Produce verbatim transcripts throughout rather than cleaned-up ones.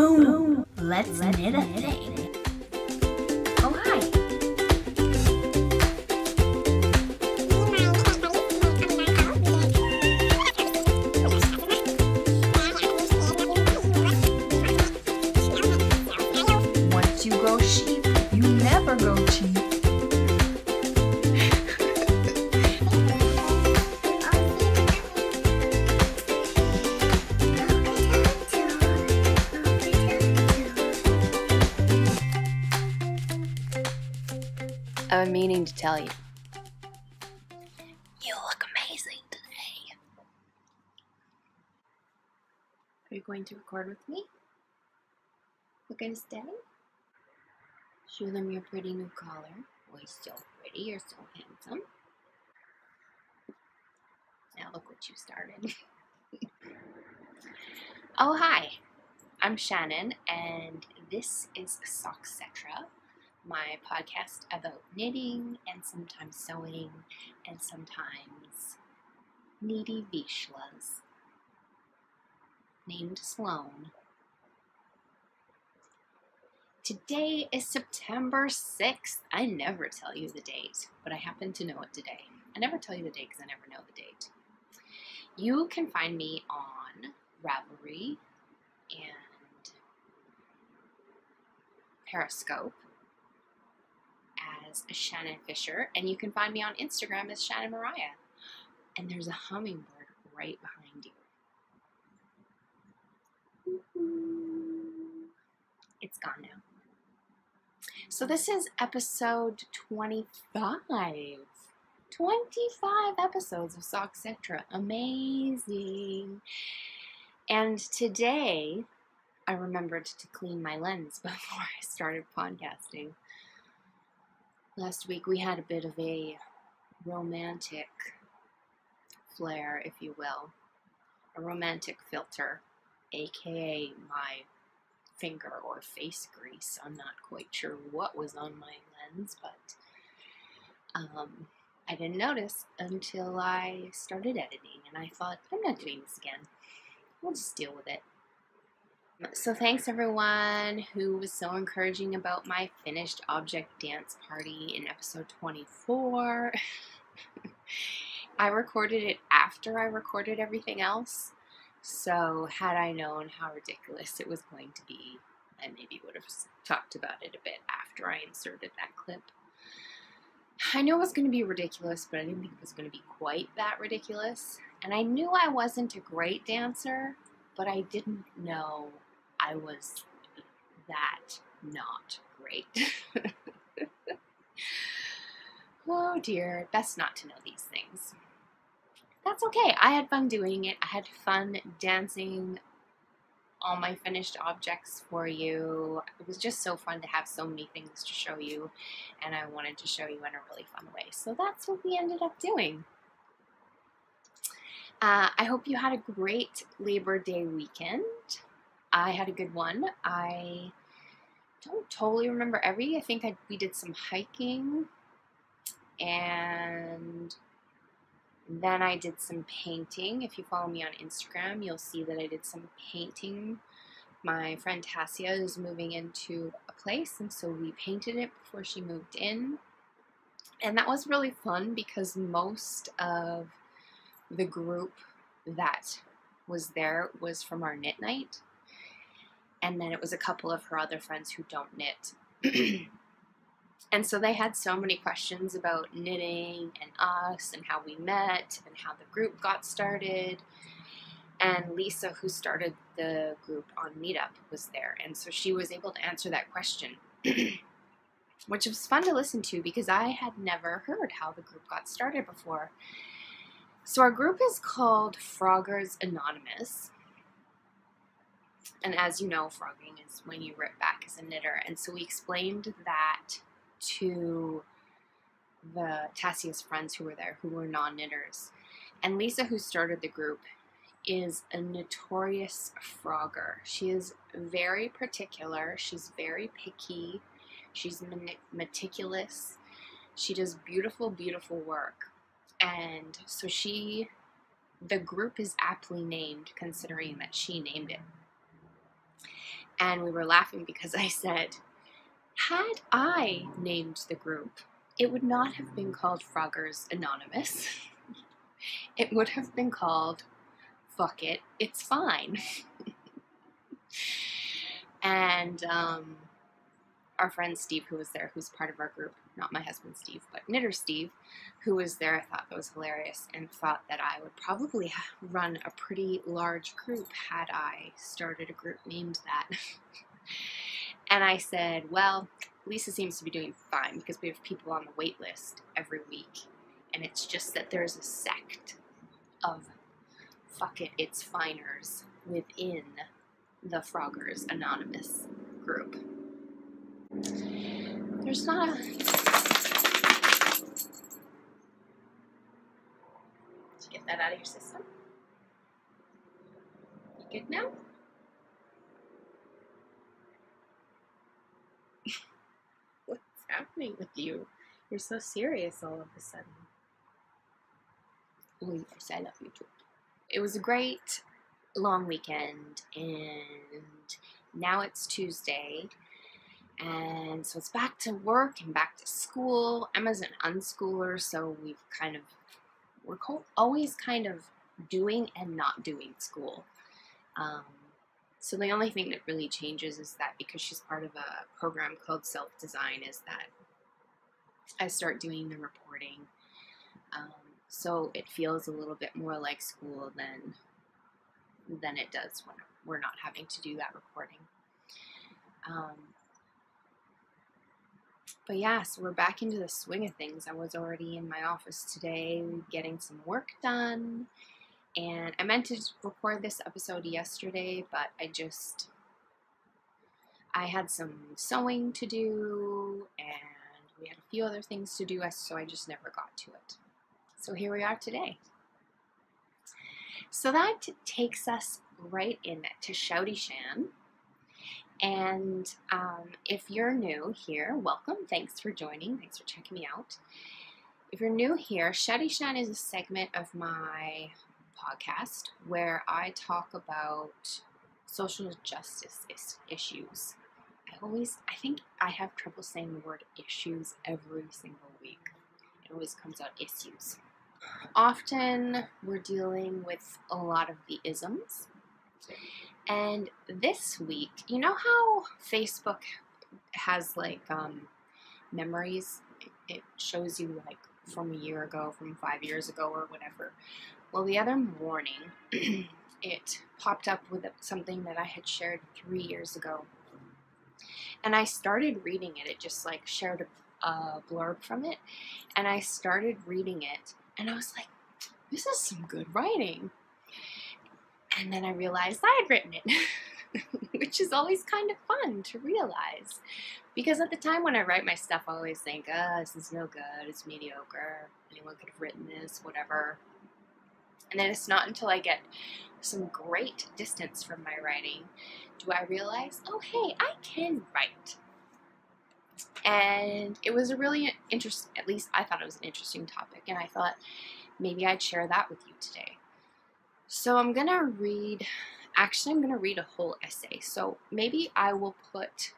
Boom. Boom. Let's, Let's knit a thing. Oh, hi. Once you go cheap, you never go cheap. I've been meaning to tell you. You look amazing today. Are you going to record with me? We're going to stay? Show them your pretty new collar. Oh, you're so pretty. You're so handsome. Now look what you started. Oh, hi. I'm Shannon, and this is Soxcetera, my podcast about knitting and sometimes sewing and sometimes needy vishlas named Sloan. Today is September sixth. I never tell you the date, but I happen to know it today. I never tell you the date because I never know the date. You can find me on Ravelry and Periscope as Shannon Fisher, and you can find me on Instagram as Shannon Mariah. And there's a hummingbird right behind you. It's gone now. So this is episode twenty-five. twenty-five episodes of Soxcetera. Amazing. And today I remembered to clean my lens before I started podcasting. Last week we had a bit of a romantic flair, if you will, a romantic filter, aka my finger or face grease. I'm not quite sure what was on my lens, but um, I didn't notice until I started editing, and I thought, I'm not doing this again. We'll just deal with it. So thanks everyone who was so encouraging about my finished object dance party in episode twenty-four. I recorded it after I recorded everything else, so had I known how ridiculous it was going to be, I maybe would have talked about it a bit after I inserted that clip. I knew it was going to be ridiculous, but I didn't think it was going to be quite that ridiculous, and I knew I wasn't a great dancer, but I didn't know I was that not great. Oh dear, best not to know these things. That's okay, I had fun doing it. I had fun dancing all my finished objects for you. It was just so fun to have so many things to show you, and I wanted to show you in a really fun way. So that's what we ended up doing. Uh, I hope you had a great Labor Day weekend. I had a good one. I don't totally remember every. I think I, we did some hiking, and then I did some painting. If you follow me on Instagram, you'll see that I did some painting. My friend Tassia is moving into a place, and so we painted it before she moved in. And that was really fun because most of the group that was there was from our knit night, and then it was a couple of her other friends who don't knit. And so they had so many questions about knitting and us and how we met and how the group got started, and Lisa, who started the group on Meetup, was there, and so she was able to answer that question, which was fun to listen to because I had never heard how the group got started before. So our group is called Froggers Anonymous, and as you know, frogging is when you rip back as a knitter, and so we explained that to the Tassia's friends who were there, who were non-knitters, and Lisa, who started the group, is a notorious frogger. She is very particular, she's very picky, she's meticulous, she does beautiful, beautiful work. And so she, the group is aptly named, considering that she named it. and we were laughing because I said, had I named the group, it would not have been called Froggers Anonymous. It would have been called, fuck it, it's fine. And um, our friend Steve, who was there, who's part of our group, not my husband Steve, but knitter Steve, who was there, I thought that was hilarious and thought that I would probably run a pretty large group had I started a group named that. And I said, well, Lisa seems to be doing fine because we have people on the wait list every week. And it's just that there's a sect of fuck it, it's finers within the Froggers Anonymous group. There's not a... Did you get that out of your system? You good now? Happening with you? You're so serious all of a sudden. Oh yes, I love you too. It was a great long weekend, and now it's Tuesday, and so it's back to work and back to school. Emma's an unschooler, so we've kind of, we're always kind of doing and not doing school. Um, So the only thing that really changes is that because she's part of a program called Self Design, is that I start doing the reporting. Um, so it feels a little bit more like school than than it does when we're not having to do that reporting. Um, but yeah, so we're back into the swing of things. I was already in my office today getting some work done. And I meant to record this episode yesterday, but I just, I had some sewing to do, and we had a few other things to do, so I just never got to it. So here we are today. So that takes us right in to Shouty Shan. And um, if you're new here, welcome. Thanks for joining. Thanks for checking me out. If you're new here, Shouty Shan is a segment of my podcast where I talk about social justice is issues. I always, I think I have trouble saying the word issues every single week. It always comes out issues. Often we're dealing with a lot of the isms. And this week, you know how Facebook has like um, memories? It shows you like from a year ago, from five years ago or whatever. Well, the other morning, it popped up with something that I had shared three years ago. And I started reading it. It just like shared a, a blurb from it. And I started reading it. And I was like, this is some good writing. And then I realized I had written it, which is always kind of fun to realize. Because at the time when I write my stuff, I always think, oh, this is no good. It's mediocre. Anyone could have written this, whatever. And then it's not until I get some great distance from my writing do I realize, oh, hey, I can write. And it was a really interesting, at least I thought it was an interesting topic, and I thought maybe I'd share that with you today. So I'm going to read, actually I'm going to read a whole essay. So maybe I will put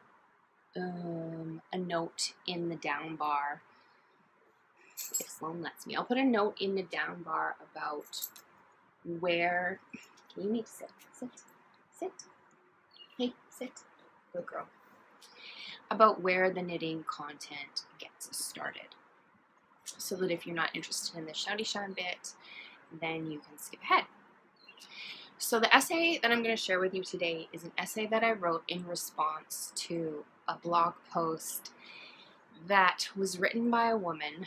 um, a note in the down bar. If Sloan lets me, I'll put a note in the down bar about where. You need to sit, sit, sit. Hey, sit, good girl. About where the knitting content gets started, so that if you're not interested in the Shouty Shan bit, then you can skip ahead. So the essay that I'm going to share with you today is an essay that I wrote in response to a blog post that was written by a woman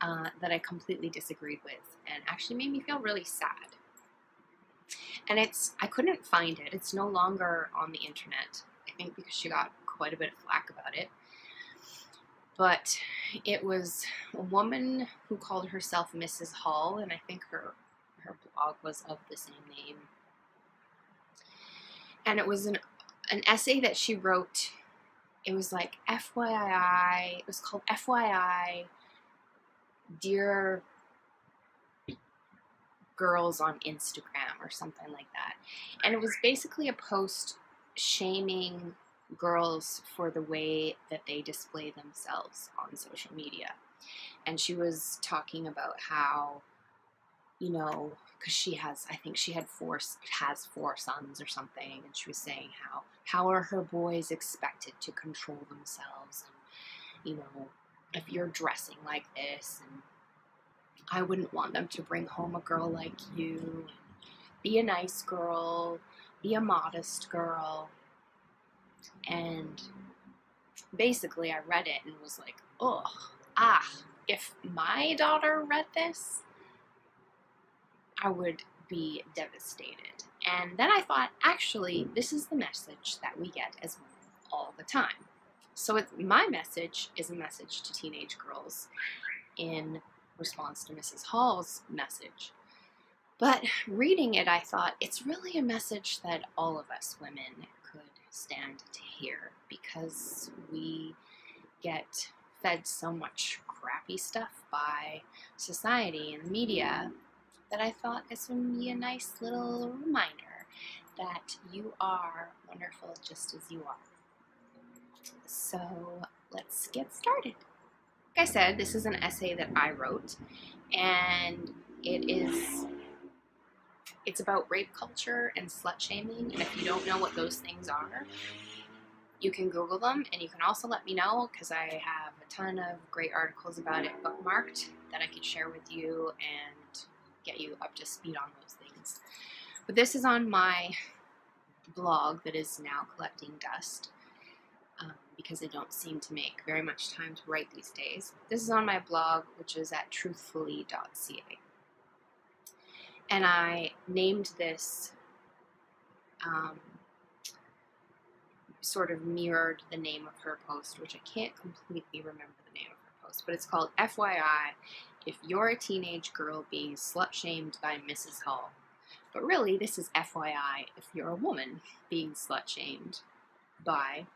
uh, that I completely disagreed with, and actually made me feel really sad. And it's, I couldn't find it. It's no longer on the internet, I think because she got quite a bit of flack about it. But it was a woman who called herself Missus Hall, and I think her, her blog was of the same name. And it was an, an essay that she wrote. It was like F Y I, it was called F Y I, Dear Girls on Instagram or something like that. And it was basically a post shaming girls for the way that they display themselves on social media. And she was talking about how, you know, because she has, I think she had four, has four sons or something, and she was saying how, how are her boys expected to control themselves? And, you know, if you're dressing like this, and I wouldn't want them to bring home a girl like you. Be a nice girl, be a modest girl. And basically I read it and was like, oh, ah, if my daughter read this, I would be devastated. And then I thought, actually, this is the message that we get as women all the time. So it's, my message is a message to teenage girls in response to Missus Hall's message. But reading it, I thought, it's really a message that all of us women could stand to hear, because we get fed so much crappy stuff by society and the media that I thought this would be a nice little reminder that you are wonderful just as you are. So let's get started. Like I said, this is an essay that I wrote, and it is, it's about rape culture and slut shaming, and if you don't know what those things are, you can Google them, and you can also let me know, because I have a ton of great articles about it bookmarked that I could share with you and get you up to speed on those things. But this is on my blog that is now collecting dust, um, because I don't seem to make very much time to write these days. This is on my blog, which is at truthfully dot c a. And I named this, um, sort of mirrored the name of her post, which I can't completely remember the name of her post, but it's called F Y I, if you're a teenage girl being slut-shamed by Missus Hall. But really, this is F Y I, if you're a woman being slut-shamed by,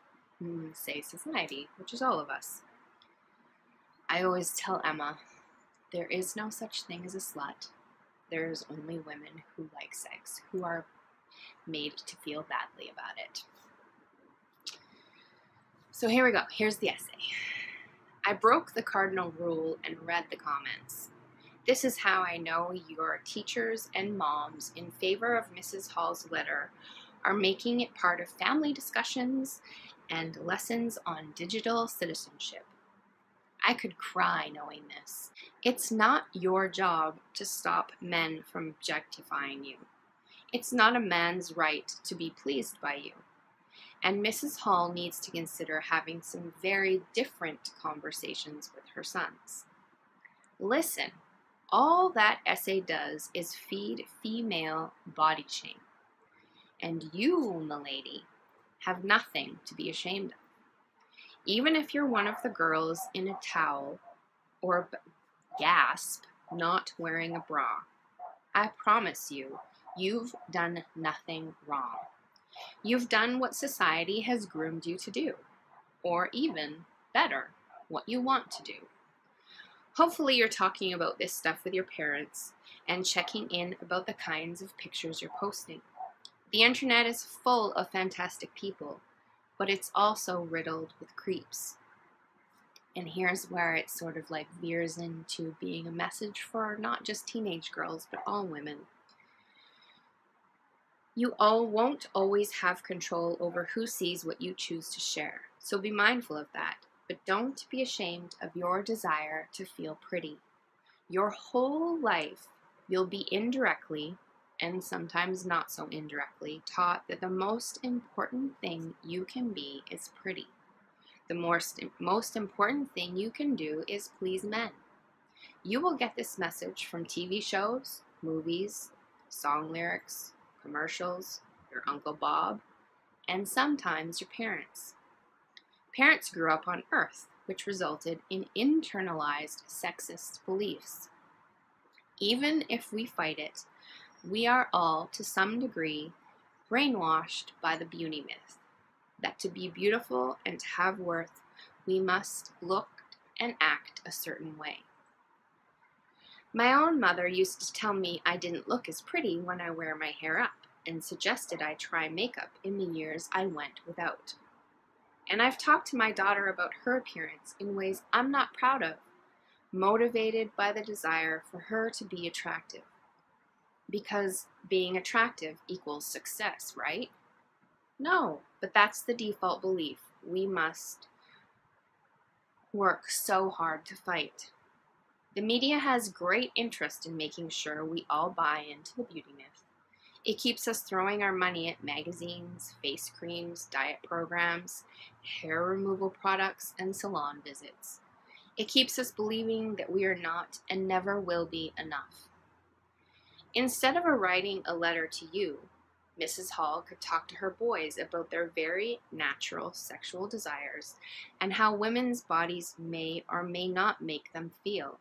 mm, say, society, which is all of us. I always tell Emma, there is no such thing as a slut. There's only women who like sex, who are made to feel badly about it. So here we go. Here's the essay. I broke the cardinal rule and read the comments. This is how I know your teachers and moms in favor of Missus Hall's letter are making it part of family discussions and lessons on digital citizenship. I could cry knowing this. It's not your job to stop men from objectifying you. It's not a man's right to be pleased by you. And Missus Hall needs to consider having some very different conversations with her sons. Listen, all that essay does is feed female body shame. And you, milady, have nothing to be ashamed of. Even if you're one of the girls in a towel or gasp, not wearing a bra, I promise you, you've done nothing wrong. You've done what society has groomed you to do, or even better, what you want to do. Hopefully you're talking about this stuff with your parents and checking in about the kinds of pictures you're posting. The internet is full of fantastic people, but it's also riddled with creeps. And here's where it sort of like veers into being a message for not just teenage girls, but all women. You all won't always have control over who sees what you choose to share, so be mindful of that, but don't be ashamed of your desire to feel pretty. Your whole life, you'll be indirectly, and sometimes not so indirectly, taught that the most important thing you can be is pretty. The most, most important thing you can do is please men. You will get this message from T V shows, movies, song lyrics, commercials, your Uncle Bob, and sometimes your parents. Parents grew up on Earth, which resulted in internalized sexist beliefs. Even if we fight it, we are all, to some degree, brainwashed by the beauty myth, that to be beautiful and to have worth, we must look and act a certain way. My own mother used to tell me I didn't look as pretty when I wear my hair up, and suggested I try makeup in the years I went without. And I've talked to my daughter about her appearance in ways I'm not proud of, motivated by the desire for her to be attractive. Because being attractive equals success, right? No, but that's the default belief we must work so hard to fight. The media has great interest in making sure we all buy into the beauty myth. It keeps us throwing our money at magazines, face creams, diet programs, hair removal products, and salon visits. It keeps us believing that we are not and never will be enough. Instead of writing a letter to you, Missus Hall could talk to her boys about their very natural sexual desires and how women's bodies may or may not make them feel.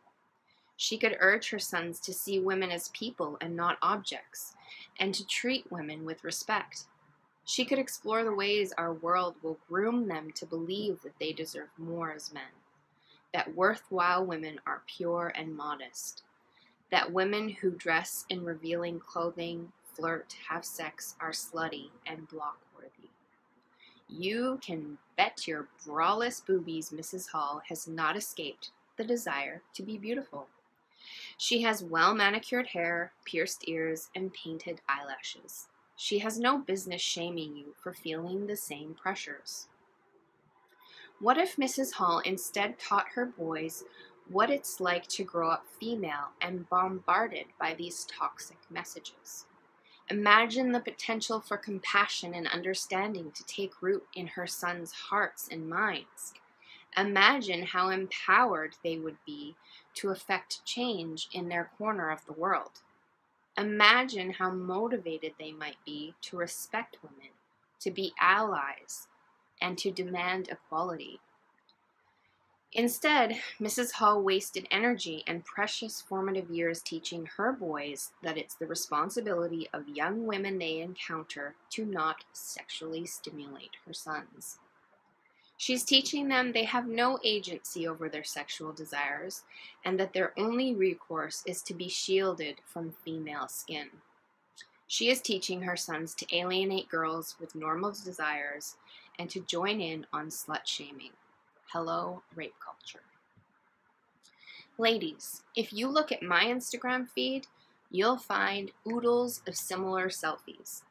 She could urge her sons to see women as people and not objects, and to treat women with respect. She could explore the ways our world will groom them to believe that they deserve more as men, that worthwhile women are pure and modest, that women who dress in revealing clothing, flirt, have sex, are slutty and block-worthy. You can bet your braless boobies Missus Hall has not escaped the desire to be beautiful. She has well-manicured hair, pierced ears, and painted eyelashes. She has no business shaming you for feeling the same pressures. What if Missus Hall instead taught her boys what it's like to grow up female and bombarded by these toxic messages? Imagine the potential for compassion and understanding to take root in her sons' hearts and minds. Imagine how empowered they would be to effect change in their corner of the world. Imagine how motivated they might be to respect women, to be allies, and to demand equality. Instead, Missus Hall wasted energy and precious formative years teaching her boys that it's the responsibility of young women they encounter to not sexually stimulate her sons. She's teaching them they have no agency over their sexual desires and that their only recourse is to be shielded from female skin. She is teaching her sons to alienate girls with normal desires and to join in on slut-shaming. Hello, rape culture. Ladies, if you look at my Instagram feed, you'll find oodles of similar selfies.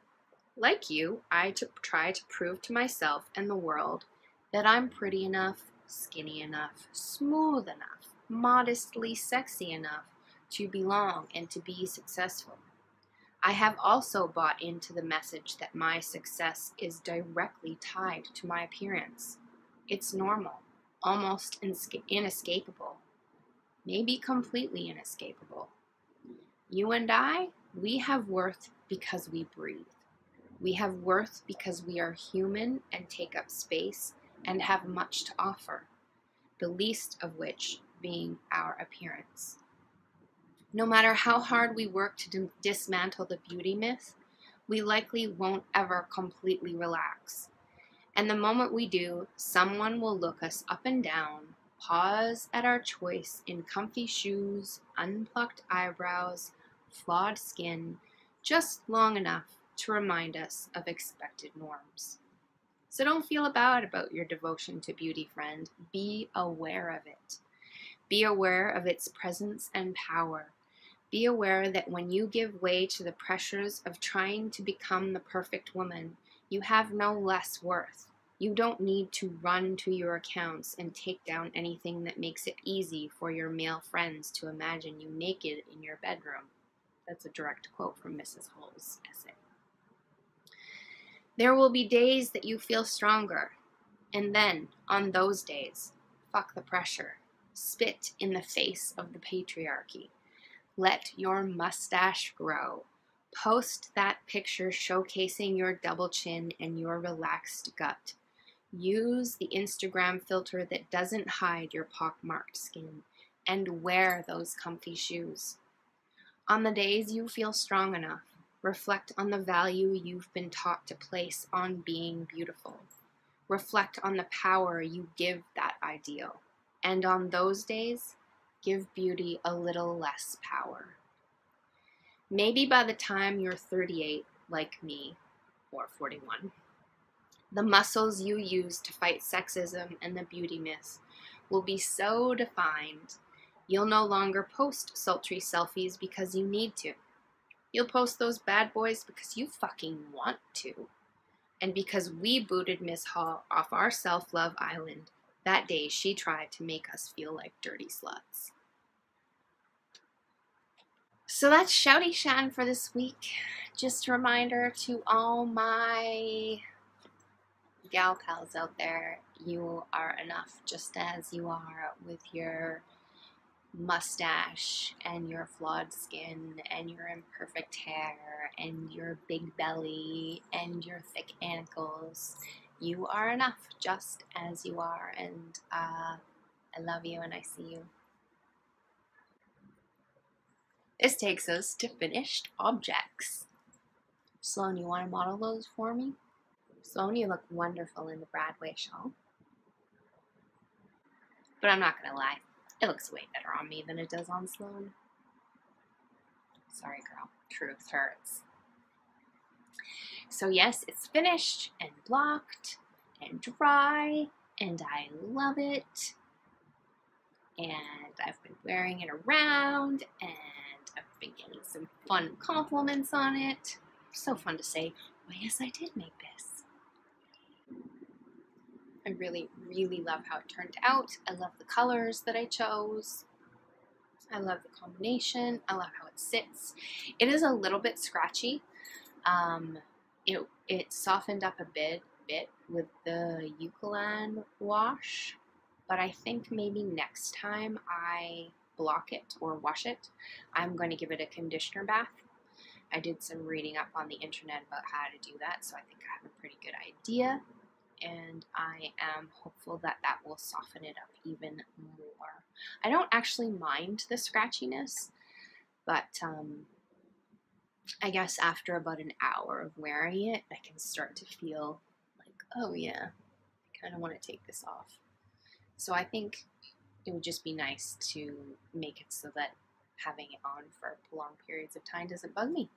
Like you, I try to prove to myself and the world that I'm pretty enough, skinny enough, smooth enough, modestly sexy enough to belong and to be successful. I have also bought into the message that my success is directly tied to my appearance. It's normal, almost inescapable, maybe completely inescapable. You and I, we have worth because we breathe. We have worth because we are human and take up space and have much to offer, the least of which being our appearance. No matter how hard we work to dismantle the beauty myth, we likely won't ever completely relax. And the moment we do, someone will look us up and down, pause at our choice in comfy shoes, unplucked eyebrows, flawed skin, just long enough to remind us of expected norms. So don't feel bad about your devotion to beauty, friend. Be aware of it. Be aware of its presence and power. Be aware that when you give way to the pressures of trying to become the perfect woman, you have no less worth. You don't need to run to your accounts and take down anything that makes it easy for your male friends to imagine you naked in your bedroom. That's a direct quote from Missus Hall's essay. There will be days that you feel stronger, and then, on those days, fuck the pressure. Spit in the face of the patriarchy. Let your mustache grow. Post that picture showcasing your double chin and your relaxed gut. Use the Instagram filter that doesn't hide your pockmarked skin, and wear those comfy shoes. On the days you feel strong enough, reflect on the value you've been taught to place on being beautiful. Reflect on the power you give that ideal. And on those days, give beauty a little less power. Maybe by the time you're thirty-eight, like me, or forty-one. The muscles you use to fight sexism and the beauty myth will be so defined, you'll no longer post sultry selfies because you need to. You'll post those bad boys because you fucking want to. And because we booted Miss Hall off our self-love island that day she tried to make us feel like dirty sluts. So that's Shouty Shan for this week. Just a reminder to all my gal pals out there, you are enough just as you are, with your mustache and your flawed skin and your imperfect hair and your big belly and your thick ankles. You are enough just as you are, and uh, I love you and I see you. This takes us to finished objects. Sloan, you want to model those for me? Sloan, you look wonderful in the Bradway shawl. But I'm not going to lie, it looks way better on me than it does on Sloan. Sorry, girl. Truth hurts. So yes, it's finished and blocked and dry, and I love it. And I've been wearing it around, and I've been getting some fun compliments on it. So fun to say, "Oh, yes, I did make this." I really, really love how it turned out. I love the colors that I chose. I love the combination. I love how it sits. It is a little bit scratchy. Um, it, it softened up a bit, bit with the Eucalan wash, but I think maybe next time I block it or wash it, I'm going to give it a conditioner bath. I did some reading up on the internet about how to do that, so I think I have a pretty good idea. And I am hopeful that that will soften it up even more. I don't actually mind the scratchiness, but um, I guess after about an hour of wearing it, I can start to feel like, oh yeah, I kind of want to take this off. So I think it would just be nice to make it so that having it on for long periods of time doesn't bug me.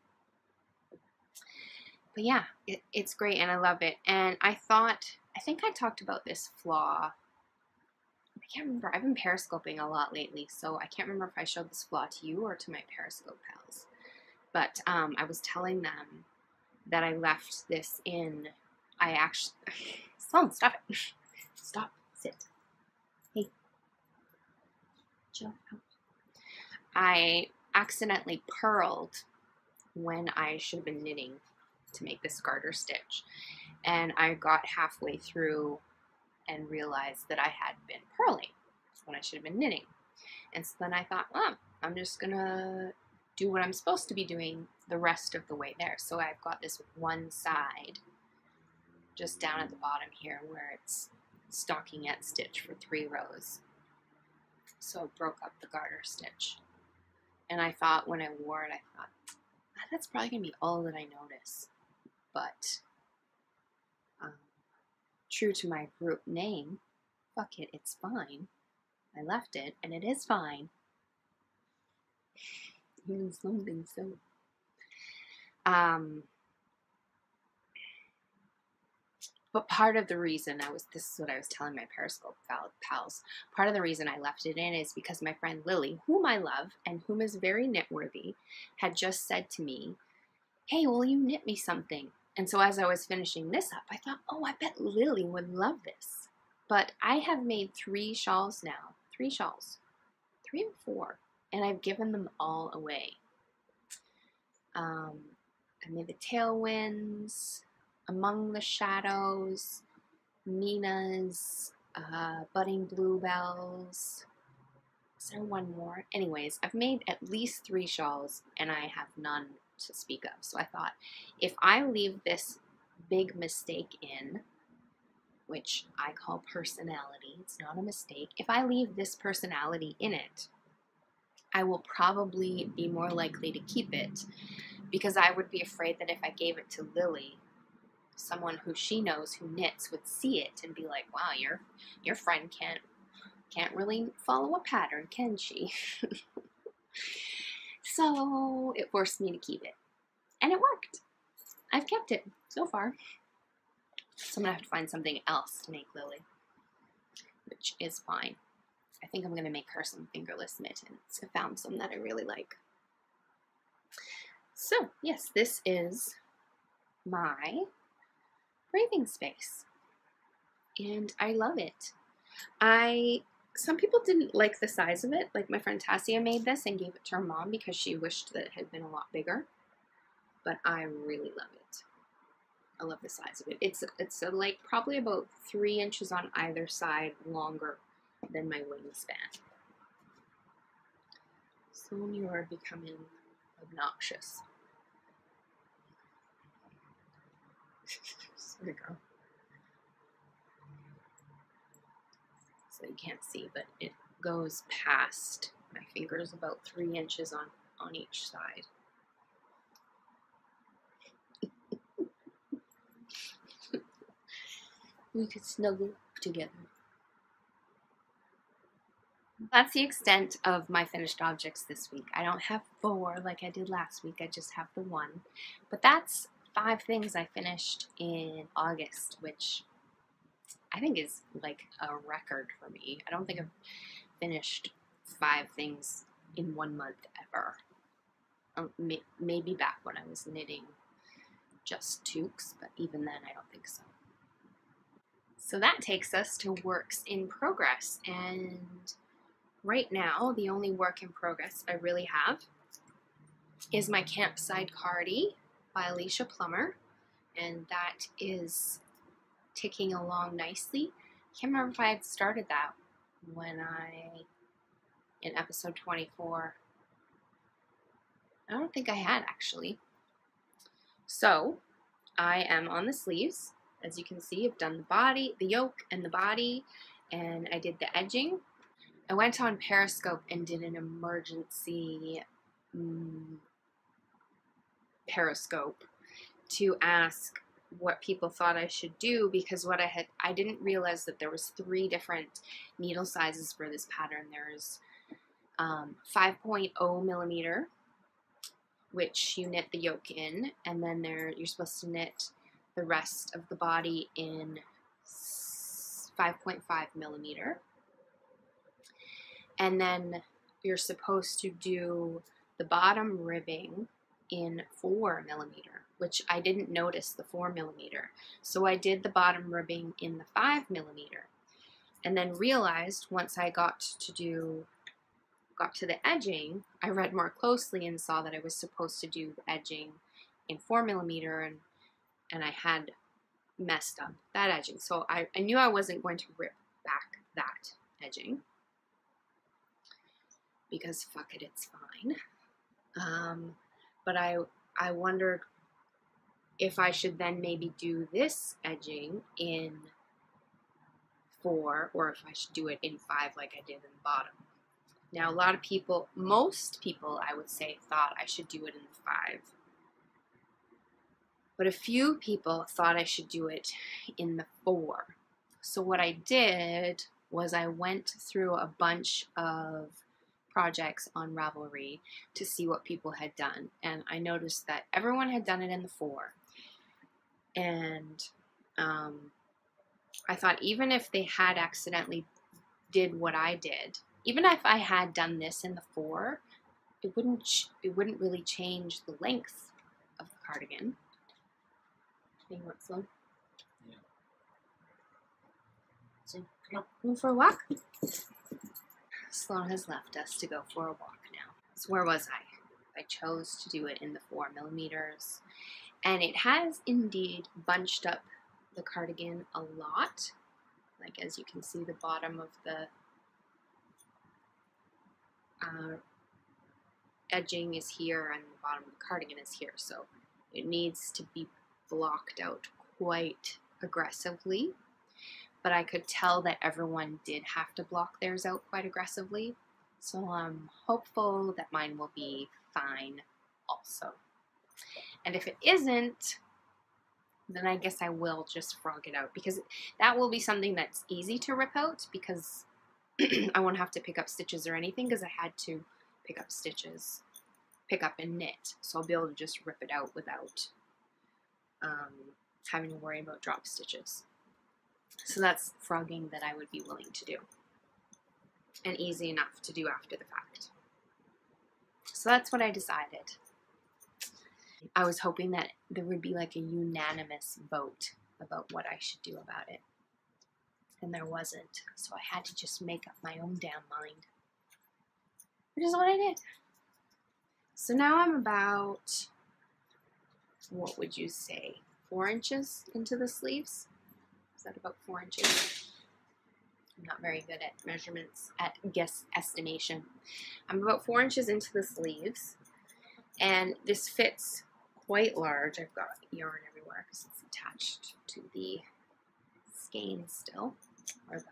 But yeah, it, it's great and I love it. And I thought, I think I talked about this flaw. I can't remember. I've been Periscoping a lot lately, so I can't remember if I showed this flaw to you or to my Periscope pals. But um, I was telling them that I left this in. I actually, Sloan, stop it. Stop, sit. Hey, chill out. I accidentally purled when I should have been knitting to make this garter stitch, and I got halfway through and realized that I had been purling when I should have been knitting. And so then I thought, well, I'm just gonna do what I'm supposed to be doing the rest of the way there. So I've got this one side just down at the bottom here where it's stockinette stitch for three rows, so I broke up the garter stitch. And I thought when I wore it, I thought, that's probably gonna be all that I notice. But um, true to my group name, fuck it, it's fine. I left it, and it is fine. Even Sloan thinks so. Um, but part of the reason I was, this is what I was telling my Periscope pals, part of the reason I left it in is because my friend Lily, whom I love and whom is very knitworthy, had just said to me, "Hey, will you knit me something?" And so as I was finishing this up, I thought, oh, I bet Lily would love this. But I have made three shawls now, three shawls, three or four, and I've given them all away. Um, I made the Tailwinds, Among the Shadows, Mina's, uh, Budding Bluebells. Is there one more? Anyways, I've made at least three shawls and I have none to speak of. So I thought, if I leave this big mistake in, which I call personality, it's not a mistake. If I leave this personality in it, I will probably be more likely to keep it, because I would be afraid that if I gave it to Lily, someone who she knows who knits would see it and be like, wow, your your friend can't can't really follow a pattern, can she? So it forced me to keep it, and it worked. I've kept it so far. So I'm gonna have to find something else to make Lily, which is fine. I think I'm gonna make her some fingerless mittens. I found some that I really like. So yes, this is my raving space and I love it. I Some people didn't like the size of it. Like my friend Tassia made this and gave it to her mom because she wished that it had been a lot bigger. But I really love it. I love the size of it. It's it's a, like probably about three inches on either side longer than my wingspan. Soon you are becoming obnoxious. There we go. You can't see, but it goes past my fingers about three inches on on each side. We could snuggle together. That's the extent of my finished objects this week. I don't have four like I did last week. I just have the one, but that's five things I finished in August, which I think is like a record for me. I don't think I've finished five things in one month ever. Um, may maybe back when I was knitting just toques, but even then I don't think so. So that takes us to works in progress. And right now, the only work in progress I really have is my Campside Cardigan by Alicia Plummer. And that is ticking along nicely. I can't remember if I had started that when I, in episode twenty-four, I don't think I had actually. So I am on the sleeves. As you can see, I've done the body, the yoke and the body, and I did the edging. I went on Periscope and did an emergency mm, Periscope to ask what people thought I should do, because what I had, I didn't realize that there was three different needle sizes for this pattern. There's um, five point oh millimeter, which you knit the yoke in, and then there you're supposed to knit the rest of the body in five point five millimeter, and then you're supposed to do the bottom ribbing in four millimeter, which I didn't notice the four millimeter. So I did the bottom ribbing in the five millimeter, and then realized once I got to do, got to the edging, I read more closely and saw that I was supposed to do the edging in four millimeter, and and I had messed up that edging. So I, I knew I wasn't going to rip back that edging because fuck it, it's fine. Um, but I, I wondered if I should then maybe do this edging in four, or if I should do it in five like I did in the bottom. Now a lot of people, most people I would say, thought I should do it in five. But a few people thought I should do it in the four. So what I did was I went through a bunch of projects on Ravelry to see what people had done, and I noticed that everyone had done it in the four. And um, I thought even if they had accidentally did what I did, even if I had done this in the four, it wouldn't it wouldn't really change the length of the cardigan. Thing went slow. Yeah. So come on for a walk. Sloan has left us to go for a walk now. So where was I? I chose to do it in the four millimeters, and it has indeed bunched up the cardigan a lot. Like as you can see, the bottom of the uh, edging is here and the bottom of the cardigan is here. So it needs to be blocked out quite aggressively. But I could tell that everyone did have to block theirs out quite aggressively. So I'm hopeful that mine will be fine also. And if it isn't, then I guess I will just frog it out, because that will be something that's easy to rip out, because I won't have to pick up stitches or anything, because I had to pick up stitches, pick up and knit. So I'll be able to just rip it out without um, having to worry about drop stitches. So that's frogging that I would be willing to do, and easy enough to do after the fact. So that's what I decided. I was hoping that there would be like a unanimous vote about what I should do about it. And there wasn't, so I had to just make up my own damn mind, which is what I did. So now I'm about, what would you say, four inches into the sleeves? Is that about four inches? I'm not very good at measurements, at guess estimation. I'm about four inches into the sleeves, and this fits quite large. I've got yarn everywhere because it's attached to the skein still, or the,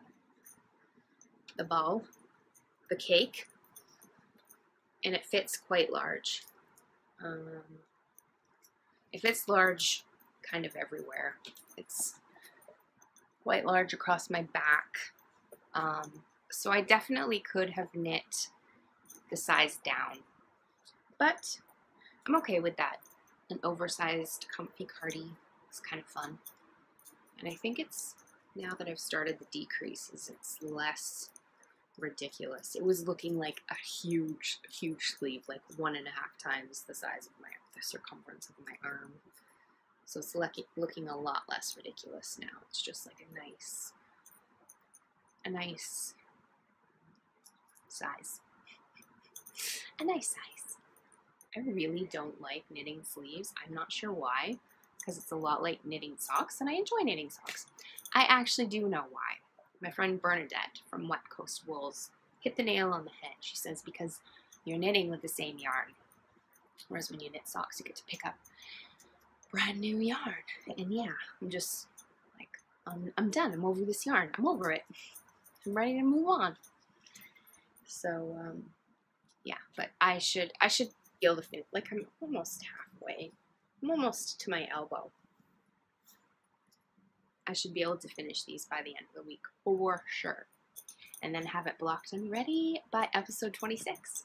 the ball, the cake, and it fits quite large. Um, it fits large kind of everywhere. It's quite large across my back. Um, so I definitely could have knit the size down, but I'm okay with that. An oversized comfy cardie is kind of fun. And I think it's, now that I've started the decreases, it's less ridiculous. It was looking like a huge, huge sleeve, like one and a half times the size of my, the circumference of my arm. So it's looking a lot less ridiculous now. It's just like a nice, a nice size. A nice size. I really don't like knitting sleeves. I'm not sure why, because it's a lot like knitting socks, and I enjoy knitting socks. I actually do know why. My friend Bernadette from West Coast Wools hit the nail on the head. She says, because you're knitting with the same yarn, whereas when you knit socks, you get to pick up brand new yarn. And yeah, I'm just like, I'm, I'm done. I'm over this yarn. I'm over it. I'm ready to move on. So, um, yeah, but I should, I should be able to finish. Like, I'm almost halfway. I'm almost to my elbow. I should be able to finish these by the end of the week for sure. And then have it blocked and ready by episode twenty-six.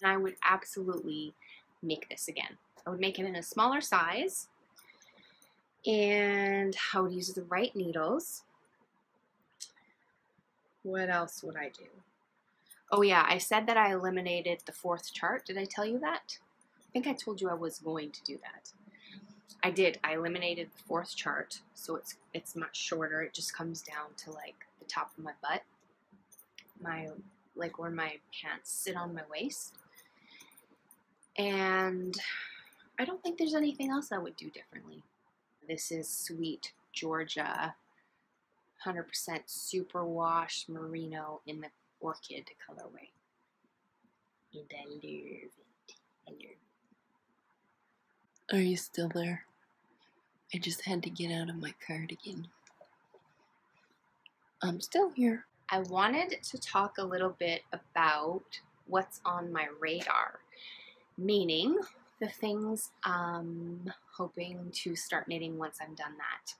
And I would absolutely make this again. I would make it in a smaller size, and I would use the right needles. What else would I do? Oh yeah, I said that I eliminated the fourth chart. Did I tell you that? I think I told you I was going to do that. I did. I eliminated the fourth chart, so it's it's much shorter. It just comes down to like the top of my butt, my like where my pants sit on my waist. And I don't think there's anything else I would do differently. This is Sweet Georgia, one hundred percent superwash merino in the orchid colorway. And I love it. I love it. Are you still there? I just had to get out of my cardigan. I'm still here. I wanted to talk a little bit about what's on my radar, meaning the things I'm hoping to start knitting once I'm done that.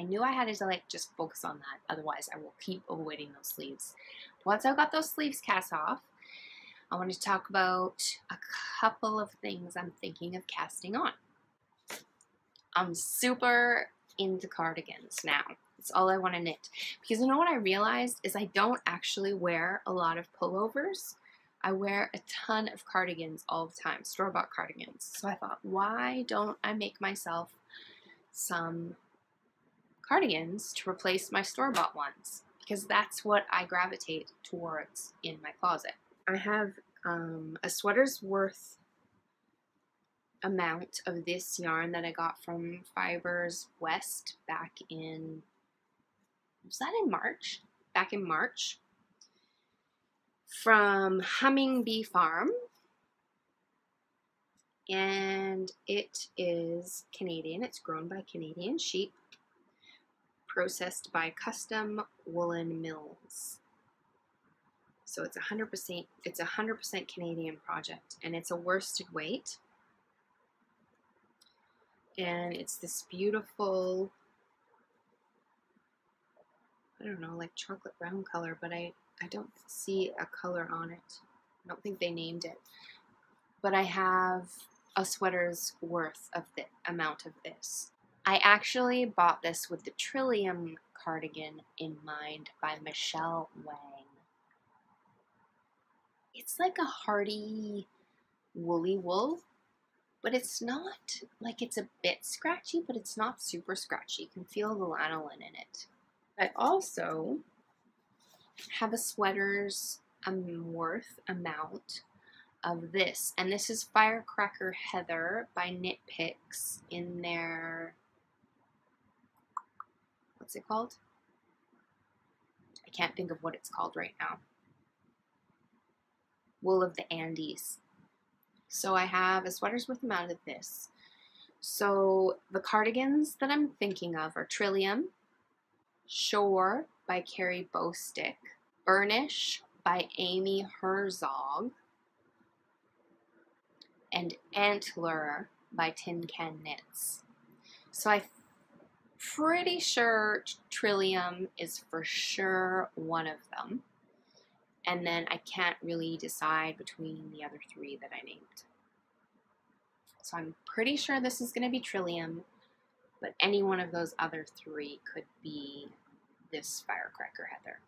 I knew I had to like just focus on that, otherwise I will keep avoiding those sleeves. Once I've got those sleeves cast off, I want to talk about a couple of things I'm thinking of casting on. I'm super into cardigans now. It's all I want to knit. Because you know what I realized is I don't actually wear a lot of pullovers. I wear a ton of cardigans all the time, store-bought cardigans. So I thought, why don't I make myself some cardigans to replace my store-bought ones? Because that's what I gravitate towards in my closet. I have um, a sweater's worth amount of this yarn that I got from Fibers West back in, was that in March? Back in March. From Humming Bee Farm, and it is Canadian. It's grown by Canadian sheep, processed by Custom Woolen Mills. So it's one hundred percent. It's a one hundred percent Canadian project, and it's a worsted weight, and it's this beautiful, I don't know, like chocolate brown color, but I. I don't see a color on it. I don't think they named it. But I have a sweater's worth of the amount of this. I actually bought this with the Trillium cardigan in mind by Michelle Wang. It's like a hardy woolly wool, but it's not, like, it's a bit scratchy, but it's not super scratchy. You can feel the lanolin in it. I also have a sweater's um, worth amount of this, and this is Firecracker Heather by Knit Picks in their, what's it called? I can't think of what it's called right now. Wool of the Andes. So I have a sweater's worth amount of this. So the cardigans that I'm thinking of are Trillium, Shore by Carrie Bostick, Burnish by Amy Herzog, and Antler by Tin Can Knits. So I'm pretty sure Trillium is for sure one of them. And then I can't really decide between the other three that I named. So I'm pretty sure this is going to be Trillium, but any one of those other three could be this Firecracker Heather.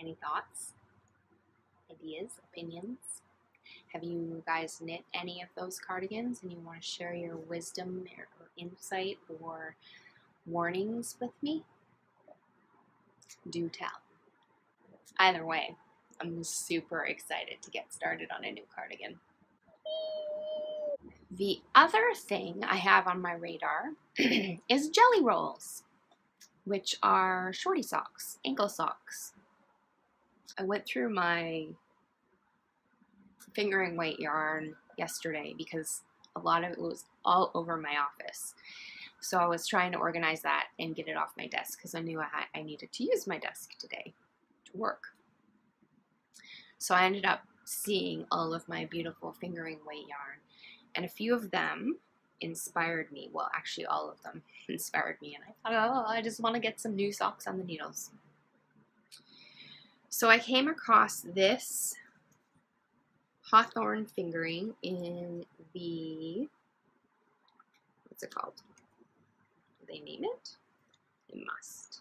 Any thoughts, ideas, opinions? Have you guys knit any of those cardigans and you want to share your wisdom or insight or warnings with me? Do tell. Either way, I'm super excited to get started on a new cardigan. The other thing I have on my radar is jelly rolls, which are shorty socks, ankle socks. I went through my fingering weight yarn yesterday because a lot of it was all over my office. So I was trying to organize that and get it off my desk because I knew I, had, I needed to use my desk today. Work. So I ended up seeing all of my beautiful fingering weight yarn, and a few of them inspired me. Well, actually all of them inspired me, and I thought, oh, I just want to get some new socks on the needles. So I came across this hawthorn fingering in the, what's it called? Do they name it? They must.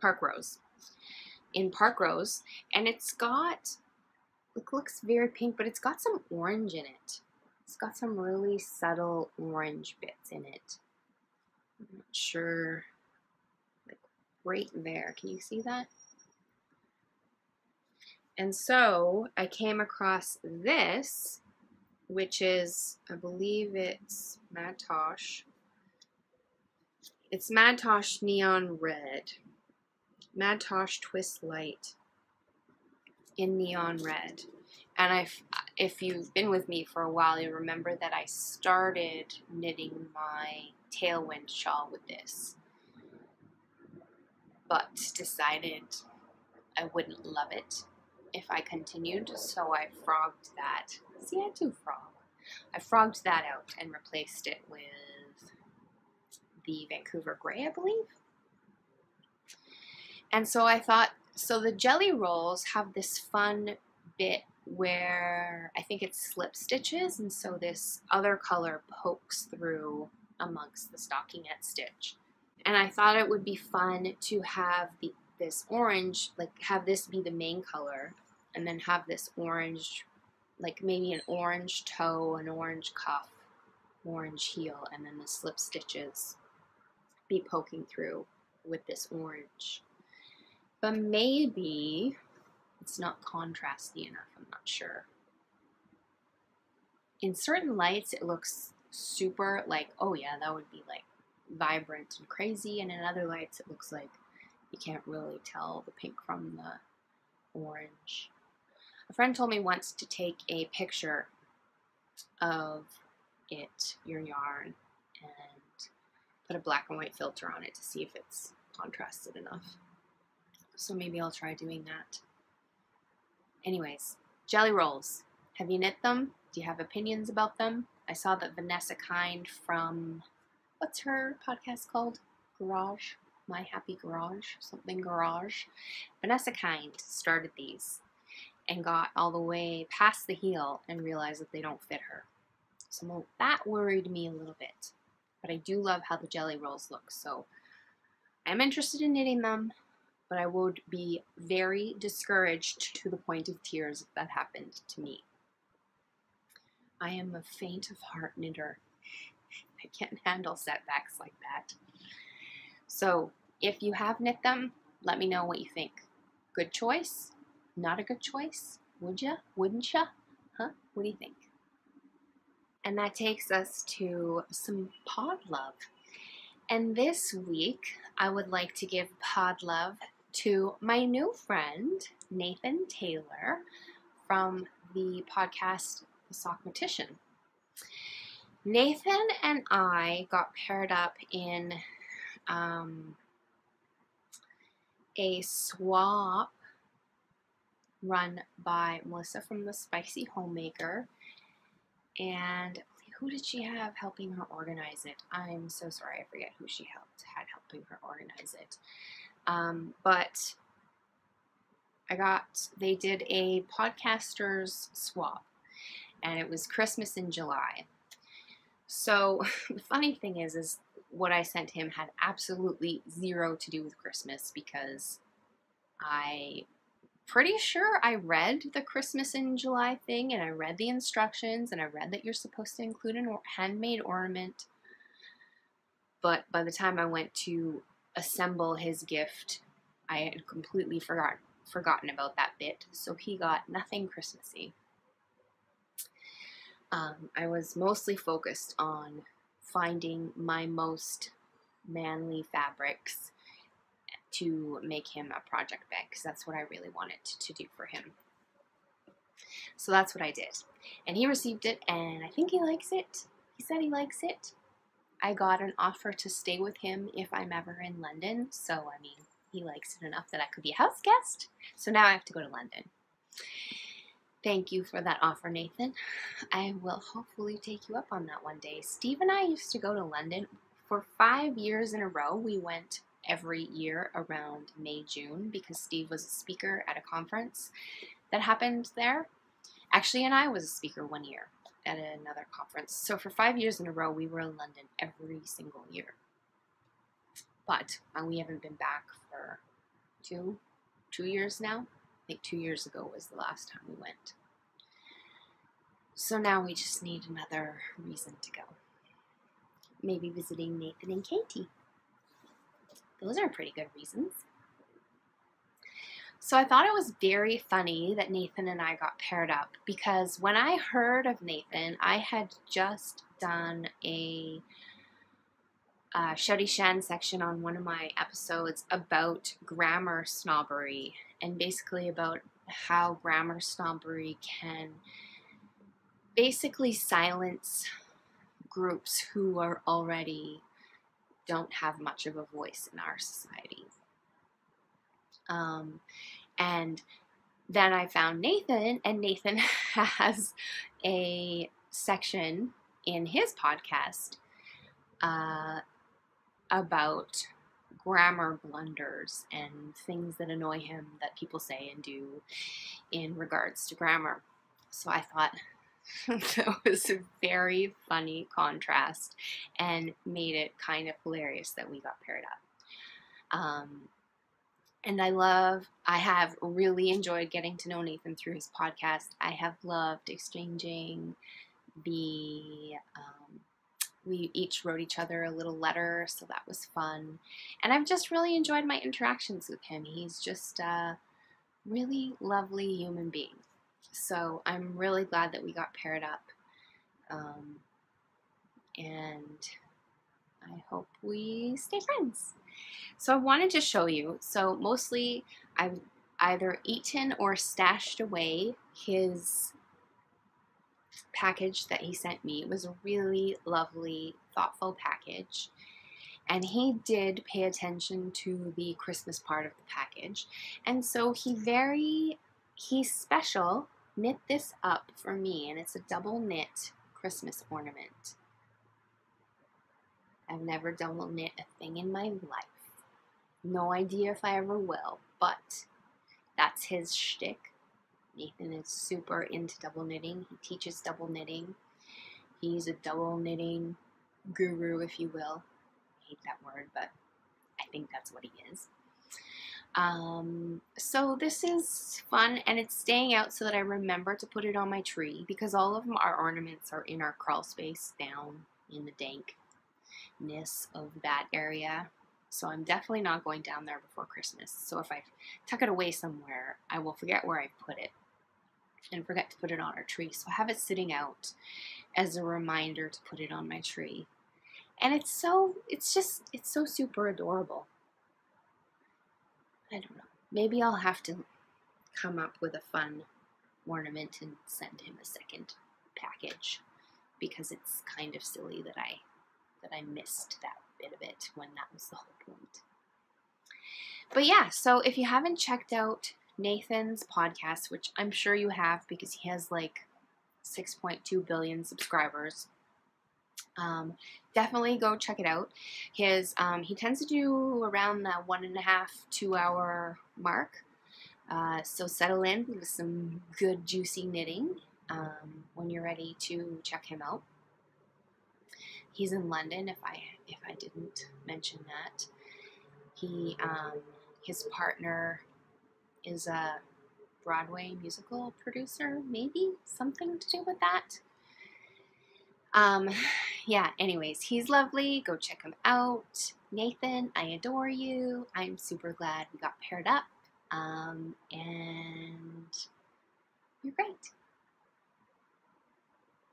Park Rose, in Park Rose, and it's got, it looks very pink, but it's got some orange in it. It's got some really subtle orange bits in it. I'm not sure, like right there, can you see that? And so I came across this, which is, I believe it's Madtosh. It's Madtosh Neon Red. Madtosh Twist Light in neon red. And I've, if you've been with me for a while, you remember that I started knitting my tailwind shawl with this, but decided I wouldn't love it if I continued, so I frogged that. See, I do frog. I frogged that out and replaced it with the Vancouver Grey, I believe. And so I thought, so the jelly rolls have this fun bit where I think it's slip stitches, and so this other color pokes through amongst the stockinette stitch. And I thought it would be fun to have the, this orange, like have this be the main color, and then have this orange, like maybe an orange toe, an orange cuff, orange heel, and then the slip stitches be poking through with this orange. But maybe it's not contrasty enough, I'm not sure. In certain lights, it looks super like, oh yeah, that would be like vibrant and crazy. And in other lights, it looks like you can't really tell the pink from the orange. A friend told me once to take a picture of it, your yarn, and put a black and white filter on it to see if it's contrasted enough. So maybe I'll try doing that. Anyways, jelly rolls. Have you knit them? Do you have opinions about them? I saw that Vanessa Kind from, what's her podcast called? Garage, My Happy Garage, something Garage. Vanessa Kind started these. and got all the way past the heel and realized that they don't fit her. So that worried me a little bit, but I do love how the jelly rolls look, so I'm interested in knitting them, but I would be very discouraged to the point of tears if that happened to me. I am a faint of heart knitter. I can't handle setbacks like that. So if you have knit them, let me know what you think. Good choice? Not a good choice? Would ya? Wouldn't ya? Huh? What do you think? And that takes us to some pod love. And this week, I would like to give pod love to my new friend, Nathan Taylor, from the podcast, The Sockmatician. Nathan and I got paired up in um, a swap run by Melissa from The Spicy Homemaker. And who did she have helping her organize it? I'm so sorry, I forget who she helped had helping her organize it. Um, but I got, they did a podcasters swap, and it was Christmas in July. So the funny thing is, is what I sent him had absolutely zero to do with Christmas, because I pretty sure I read the Christmas in July thing, and I read the instructions, and I read that you're supposed to include a or handmade ornament. But by the time I went to assemble his gift, I had completely forgot, forgotten about that bit, so he got nothing Christmassy. Um, I was mostly focused on finding my most manly fabrics to make him a project bag, because that's what I really wanted to do for him. So that's what I did. And he received it, and I think he likes it. He said he likes it. I got an offer to stay with him if I'm ever in London, so I mean, he likes it enough that I could be a house guest. So now I have to go to London. Thank you for that offer, Nathan. I will hopefully take you up on that one day. Steve and I used to go to London for five years in a row. We went every year around May, June, because Steve was a speaker at a conference that happened there. Actually, and I was a speaker one year at another conference. So for five years in a row, we were in London every single year. But uh, we haven't been back for two, two years now. I think two years ago was the last time we went. So now we just need another reason to go. Maybe visiting Nathan and Katie. Those are pretty good reasons. So I thought it was very funny that Nathan and I got paired up, because when I heard of Nathan, I had just done a uh, Shouty Shan section on one of my episodes about grammar snobbery, and basically about how grammar snobbery can basically silence groups who are already don't have much of a voice in our society. Um, and then I found Nathan, and Nathan has a section in his podcast uh, about grammar blunders and things that annoy him that people say and do in regards to grammar. So I thought that was a very funny contrast, and made it kind of hilarious that we got paired up. Um, and I love, I have really enjoyed getting to know Nathan through his podcast. I have loved exchanging the, um, we each wrote each other a little letter, so that was fun. And I've just really enjoyed my interactions with him. He's just a really lovely human being. So I'm really glad that we got paired up, um, and I hope we stay friends. So I wanted to show you, so mostly I've either eaten or stashed away his package that he sent me. It was a really lovely, thoughtful package. And he did pay attention to the Christmas part of the package. And so he very, he's special. Knit this up for me, and it's a double knit Christmas ornament. I've never double knit a thing in my life. No idea if I ever will, but that's his shtick. Nathan is super into double knitting. He teaches double knitting. He's a double knitting guru, if you will. I hate that word, but I think that's what he is. Um, so this is fun, and it's staying out so that I remember to put it on my tree, because all of our ornaments are in our crawl space down in the dankness of that area. So I'm definitely not going down there before Christmas. So if I tuck it away somewhere, I will forget where I put it and forget to put it on our tree. So I have it sitting out as a reminder to put it on my tree. And it's so, it's just, it's so super adorable. I don't know. Maybe I'll have to come up with a fun ornament and send him a second package, because it's kind of silly that I that I missed that bit of it when that was the whole point. But yeah, so if you haven't checked out Nathan's podcast, which I'm sure you have because he has like six point two billion subscribers, um, definitely go check it out. His um, he tends to do around the one and a half, two hour mark. Uh, so settle in with some good juicy knitting um, when you're ready to check him out. He's in London, if I if I didn't mention that. He um, his partner is a Broadway musical producer, maybe something to do with that. Um, yeah, anyways, he's lovely. Go check him out. Nathan, I adore you. I'm super glad we got paired up. Um, and you're great.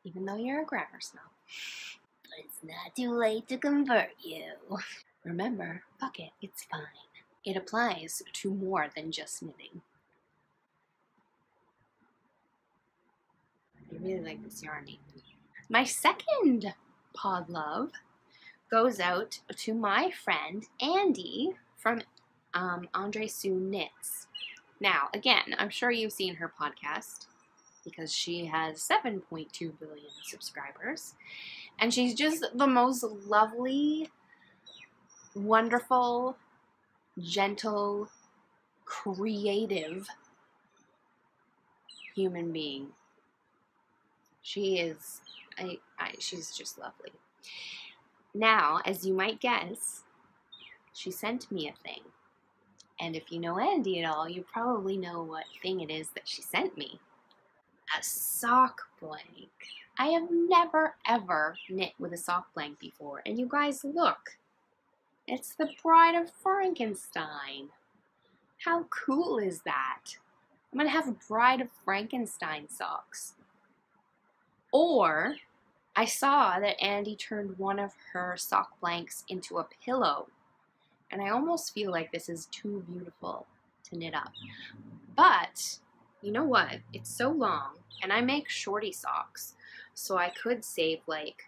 Even though you're a grammar snob. But it's not too late to convert you. Remember, fuck it, it's fine. It applies to more than just knitting. I really like this yarn, Nathan. My second pod love goes out to my friend Andy from um, Andre Sue Knits. Now, again, I'm sure you've seen her podcast because she has seven point two billion subscribers, and she's just the most lovely, wonderful, gentle, creative human being. She is. I, I, she's just lovely. Now, as you might guess, she sent me a thing. And if you know Andy at all, you probably know what thing it is that she sent me. A sock blank. I have never, ever knit with a sock blank before. And you guys, look. It's the Bride of Frankenstein. How cool is that? I'm going to have Bride of Frankenstein socks. Or, I saw that Andy turned one of her sock blanks into a pillow. And I almost feel like this is too beautiful to knit up. But, you know what? It's so long, and I make shorty socks. So I could save like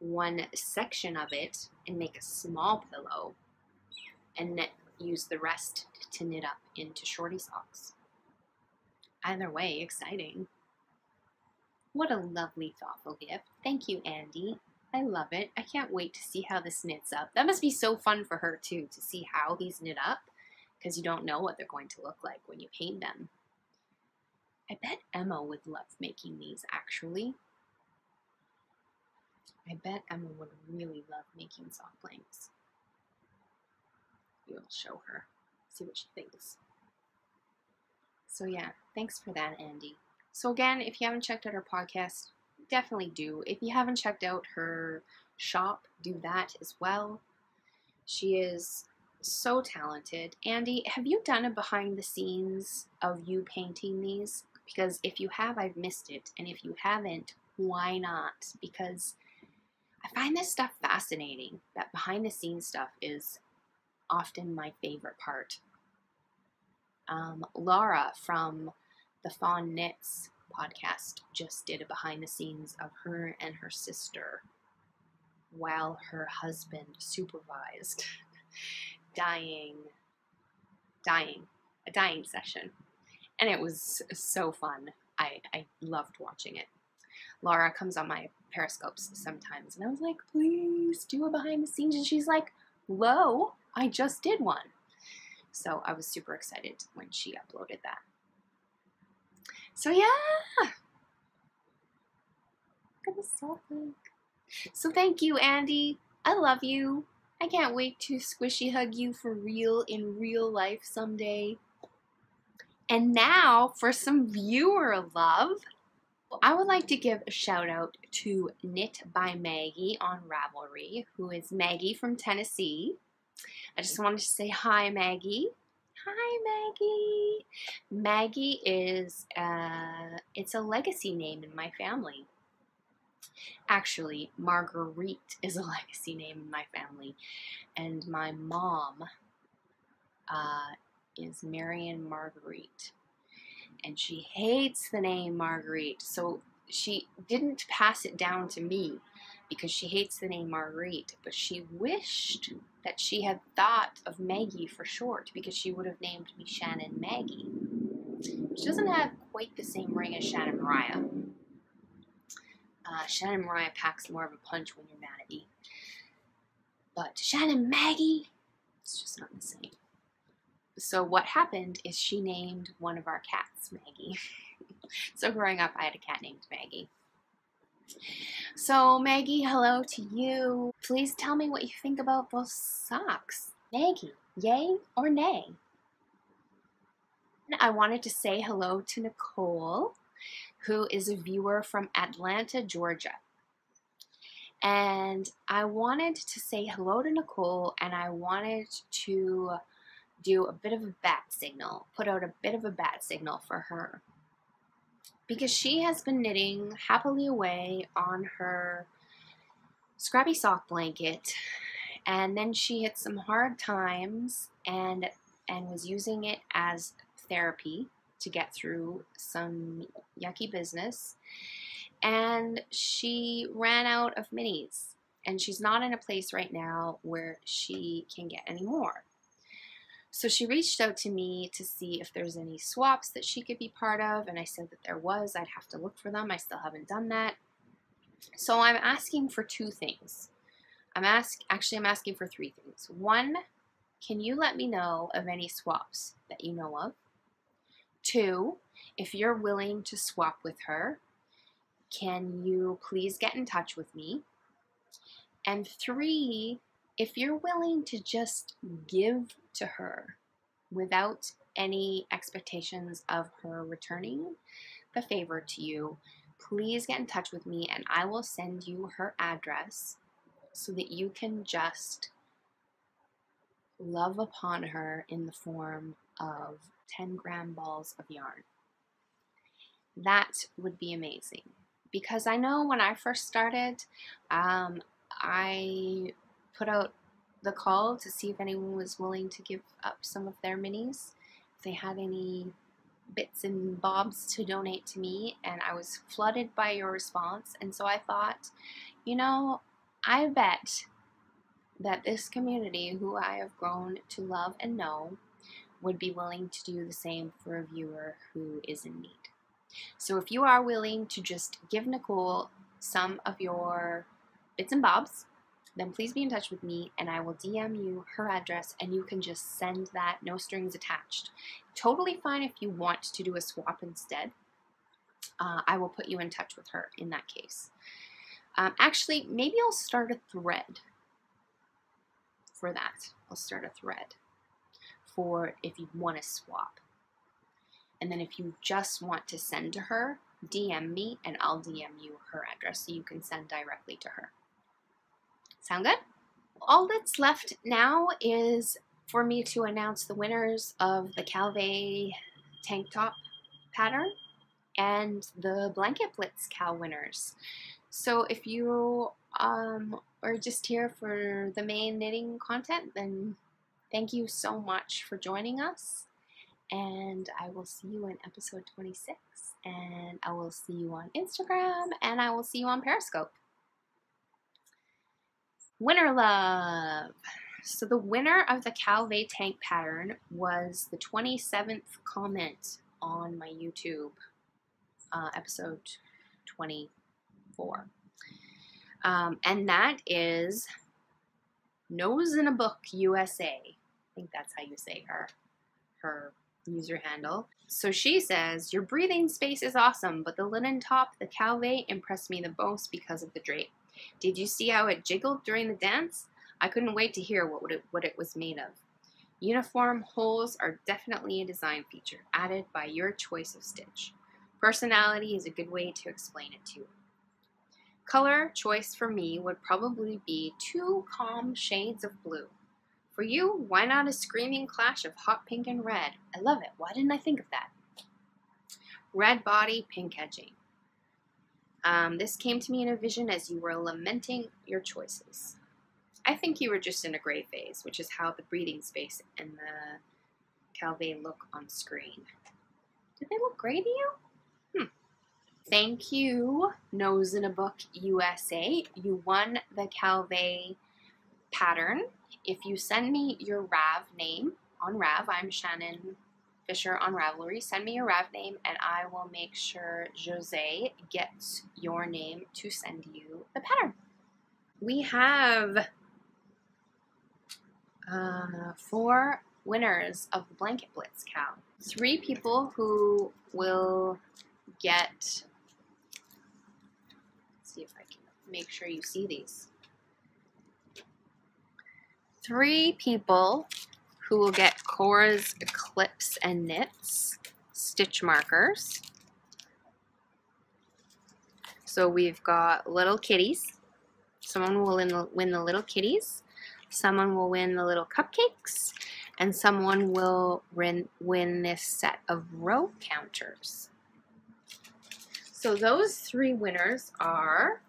one section of it and make a small pillow and knit, use the rest to knit up into shorty socks. Either way, exciting. What a lovely, thoughtful gift. Thank you, Andy. I love it. I can't wait to see how this knits up. That must be so fun for her, too, to see how these knit up, because you don't know what they're going to look like when you paint them. I bet Emma would love making these, actually. I bet Emma would really love making soft blanks. We'll show her. See what she thinks. So, yeah. Thanks for that, Andy. So again, if you haven't checked out her podcast, definitely do. If you haven't checked out her shop, do that as well. She is so talented. Andy, have you done a behind the scenes of you painting these? Because if you have, I've missed it. And if you haven't, why not? Because I find this stuff fascinating. That behind the scenes stuff is often my favorite part. Um, Laura from The Fawn Knits podcast just did a behind the scenes of her and her sister while her husband supervised dying, dying, a dying session. And it was so fun. I, I loved watching it. Laura comes on my Periscopes sometimes, and I was like, please do a behind the scenes. And she's like, lo, I just did one. So I was super excited when she uploaded that. So yeah, that was so big. So thank you, Andy. I love you. I can't wait to squishy hug you for real in real life someday. And now for some viewer love. I would like to give a shout out to Knit by Maggie on Ravelry, who is Maggie from Tennessee. I just wanted to say hi, Maggie. Hi, Maggie. Maggie is, uh, it's a legacy name in my family. Actually, Marguerite is a legacy name in my family. And my mom uh, is Marion Marguerite. And she hates the name Marguerite. So she didn't pass it down to me because she hates the name Marguerite. But she wished that she had thought of Maggie for short, because she would have named me Shannon Maggie. She doesn't have quite the same ring as Shannon Mariah. Uh, Shannon Mariah packs more of a punch when you're mad at me. But Shannon Maggie, it's just not the same. So what happened is she named one of our cats Maggie. So growing up, I had a cat named Maggie. So Maggie, hello to you. Please tell me what you think about those socks. Maggie, yay or nay? I wanted to say hello to Nicole, who is a viewer from Atlanta, Georgia. And I wanted to say hello to Nicole, and I wanted to do a bit of a bat signal, put out a bit of a bat signal for her, because she has been knitting happily away on her scrappy sock blanket, and then she hit some hard times and and was using it as therapy to get through some yucky business, and she ran out of minis, and she's not in a place right now where she can get any more. So she reached out to me to see if there's any swaps that she could be part of, and I said that there was. I'd have to look for them. I still haven't done that. So I'm asking for two things. I'm ask, actually, I'm asking for three things. One, can you let me know of any swaps that you know of? Two, if you're willing to swap with her, can you please get in touch with me? And three, if you're willing to just give to her without any expectations of her returning the favor to you, please get in touch with me and I will send you her address so that you can just love upon her in the form of ten gram balls of yarn. That would be amazing, because I know when I first started, um, I put out the call to see if anyone was willing to give up some of their minis, if they had any bits and bobs to donate to me, and I was flooded by your response. And so I thought, you know, I bet that this community, who I have grown to love and know, would be willing to do the same for a viewer who is in need. So if you are willing to just give Nicole some of your bits and bobs, then please be in touch with me and I will D M you her address, and you can just send that, no strings attached. Totally fine if you want to do a swap instead. Uh, I will put you in touch with her in that case. Um, actually, maybe I'll start a thread for that. I'll start a thread for if you want to swap. And then if you just want to send to her, D M me and I'll D M you her address so you can send directly to her. Sound good? All that's left now is for me to announce the winners of the Calvet tank top pattern and the Blanket Blitz Cal winners. So if you um, are just here for the main knitting content, then thank you so much for joining us. And I will see you in episode twenty-six. And I will see you on Instagram. And I will see you on Periscope. Winner love! So the winner of the Calvet tank pattern was the twenty-seventh comment on my YouTube, uh, episode twenty-four. Um, and that is Nose in a Book U S A. I think that's how you say her, her user handle. So she says, your breathing space is awesome, but the linen top, the Calvet, impressed me the most because of the drape. Did you see how it jiggled during the dance? I couldn't wait to hear what it, what it was made of. Uniform holes are definitely a design feature added by your choice of stitch. Personality is a good way to explain it too. Color choice for me would probably be two calm shades of blue. For you, why not a screaming clash of hot pink and red? I love it. Why didn't I think of that? Red body, pink edging. Um, this came to me in a vision as you were lamenting your choices. I think you were just in a gray phase, which is how the breathing space and the Calvet look on screen. Did they look gray to you? Hmm. Thank you, Nose in a Book U S A. You won the Calvet pattern. If you send me your Rav name on Rav, I'm Shannon Fisher on Ravelry. Send me your Rav name and I will make sure Jose gets your name to send you the pattern. We have uh, four winners of the Blanket Blitz Cal. Three people who will get, let's see if I can make sure you see these. Three people who will get Cora's Eclipse and Knits stitch markers. So we've got little kitties. Someone will win the, win the little kitties. Someone will win the little cupcakes. And someone will win, win this set of row counters. So those three winners are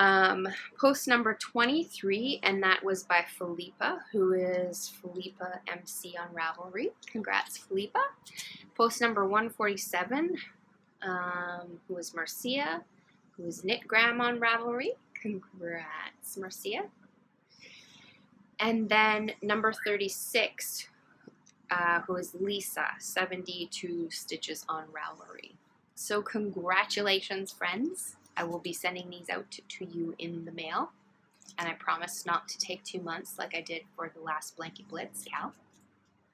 Um, post number twenty-three, and that was by Philippa, who is Philippa M C on Ravelry. Congrats, Philippa. Post number one forty-seven, um, who is Marcia, who is Knitgram on Ravelry. Congrats, Marcia. And then number thirty-six, uh, who is Lisa, seventy-two stitches on Ravelry. So congratulations, friends. I will be sending these out to, to you in the mail, and I promise not to take two months like I did for the last Blanket Blitz Cal.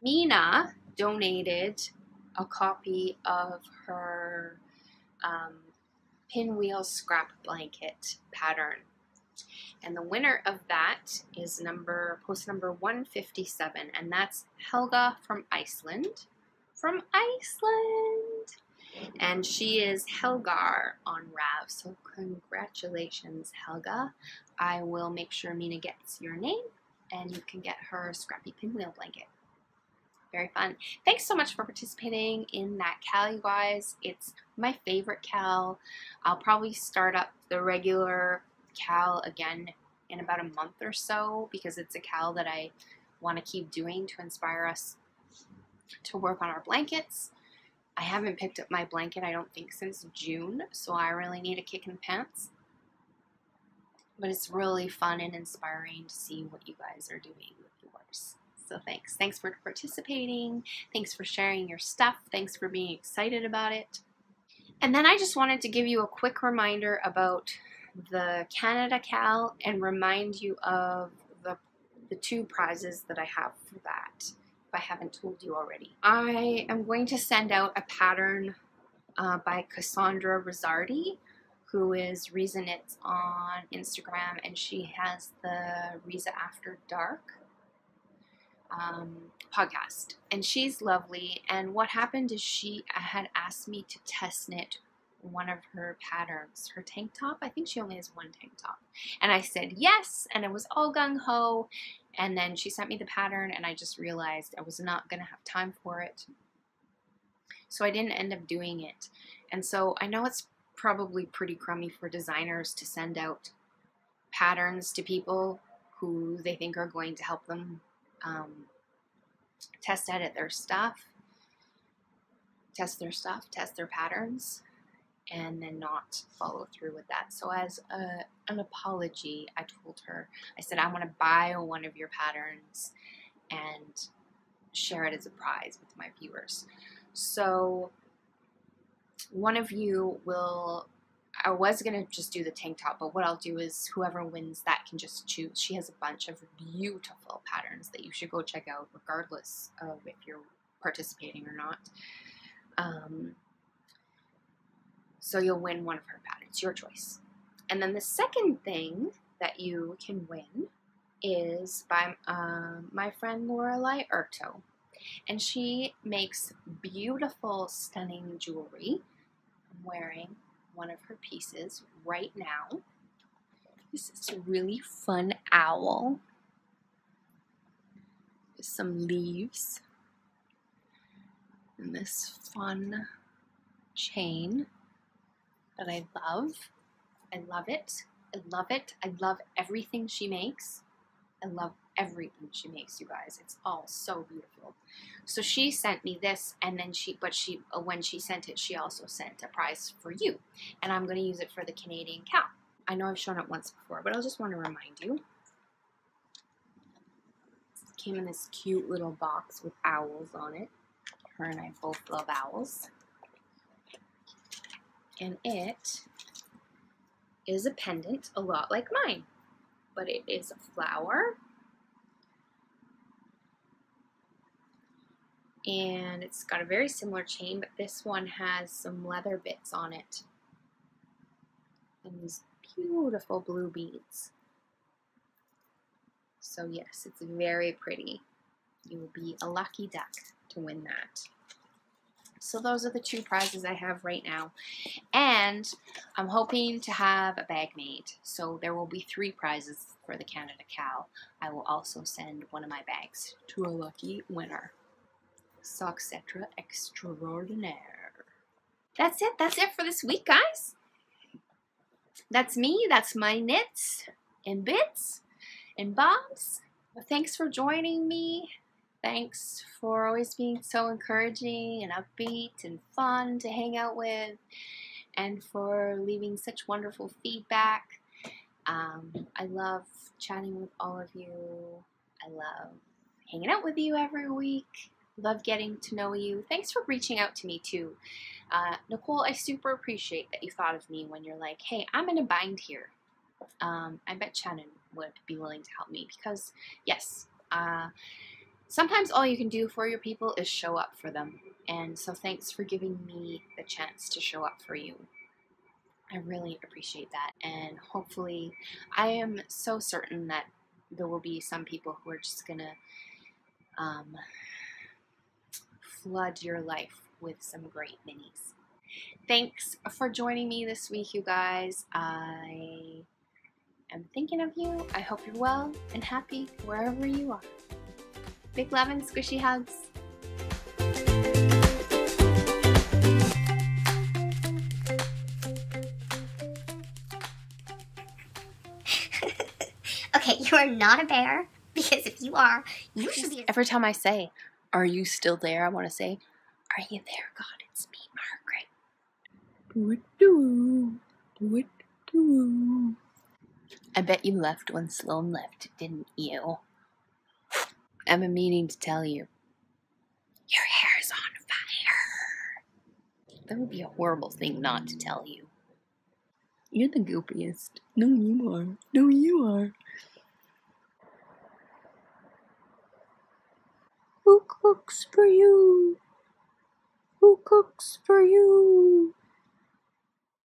Mina donated a copy of her um, pinwheel scrap blanket pattern, and the winner of that is number post number one fifty-seven, and that's Helga from Iceland, from Iceland. And she is Helgar on Rav, so congratulations, Helga. I will make sure Mina gets your name, and you can get her scrappy pinwheel blanket. Very fun. Thanks so much for participating in that Cal, you guys. It's my favorite Cal. I'll probably start up the regular Cal again in about a month or so, because it's a Cal that I want to keep doing to inspire us to work on our blankets. I haven't picked up my blanket, I don't think, since June, so I really need a kick in the pants. But it's really fun and inspiring to see what you guys are doing with yours. So thanks. Thanks for participating. Thanks for sharing your stuff. Thanks for being excited about it. And then I just wanted to give you a quick reminder about the Canada Cal and remind you of the, the two prizes that I have for that. I haven't told you already. I am going to send out a pattern uh, by Cassandra Rizzardi, who is Riza Knits on Instagram, and she has the Riza After Dark um, podcast. And she's lovely, and what happened is she had asked me to test knit one of her patterns, her tank top. I think she only has one tank top. And I said yes, and it was all gung-ho. And then she sent me the pattern, and I just realized I was not going to have time for it. So I didn't end up doing it. And so I know it's probably pretty crummy for designers to send out patterns to people who they think are going to help them um, test edit their stuff, test their stuff, test their patterns, and then not follow through with that. So as a, an apology, I told her, I said, I want to buy one of your patterns and share it as a prize with my viewers. So one of you will, I was going to just do the tank top, but what I'll do is whoever wins that can just choose. She has a bunch of beautiful patterns that you should go check out regardless of if you're participating or not. Um, so you'll win one of her bads. It's your choice. And then the second thing that you can win is by uh, my friend Lorelei Erto. And she makes beautiful, stunning jewelry. I'm wearing one of her pieces right now. This is a really fun owl with some leaves and this fun chain that I love. I love it. I love it. I love everything she makes. I love everything she makes, you guys. It's all so beautiful. So she sent me this, and then she, but she, when she sent it, she also sent a prize for you. And I'm going to use it for the Canadian cow. I know I've shown it once before, but I just want to remind you. It came in this cute little box with owls on it. Her and I both love owls. And it is a pendant, a lot like mine, but it is a flower. And it's got a very similar chain, but this one has some leather bits on it. And these beautiful blue beads. So yes, it's very pretty. You will be a lucky duck to win that. So those are the two prizes I have right now. And I'm hoping to have a bag made. So there will be three prizes for the Canada cow. I will also send one of my bags to a lucky winner. Soxcetera extraordinaire. That's it. That's it for this week, guys. That's me. That's my knits and bits and bobs. Well, thanks for joining me. Thanks for always being so encouraging and upbeat and fun to hang out with, and for leaving such wonderful feedback. Um, I love chatting with all of you. I love hanging out with you every week. Love getting to know you. Thanks for reaching out to me too. Uh, Nicole, I super appreciate that you thought of me when you're like, hey, I'm in a bind here. Um, I bet Shannon would be willing to help me because, yes, uh, sometimes all you can do for your people is show up for them. And so thanks for giving me the chance to show up for you. I really appreciate that. And hopefully, I am so certain that there will be some people who are just gonna... Um, flood your life with some great minis. Thanks for joining me this week, you guys. I am thinking of you. I hope you're well and happy wherever you are. Big love and squishy hugs. Okay, you are not a bear, because if you are, you should be. Every time I say, are you still there? I want to say, are you there, God? It's me, Margaret. Do it, do, do it, do. I bet you left when Sloan left, didn't you? I'm meaning to tell you, your hair's on fire. That would be a horrible thing not to tell you. You're the goopiest. No, you are. No, you are. Book looks for you.